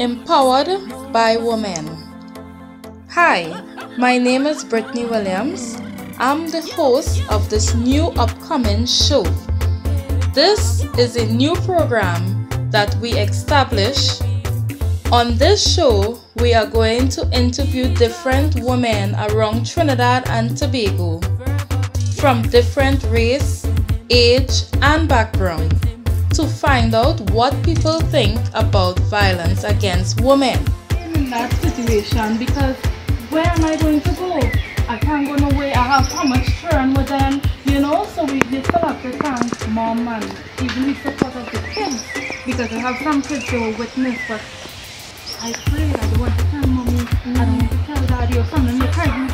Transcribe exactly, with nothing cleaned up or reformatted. Empowered by Women. Hi, my name is Brittany Williams. I'm the host of this new upcoming show. This is a new program that we establish. On this show, we are going to interview different women around Trinidad and Tobago from different race, age, and background, to find out what people think about violence against women. I'm in that situation because where am I going to go? I can't go nowhere. I have so much children with them, you know, so we just have to thank mom and even the support of the kids, because I have some kids who are with me, but I pray that I don't want to tell mommy, I don't want to tell daddy or something.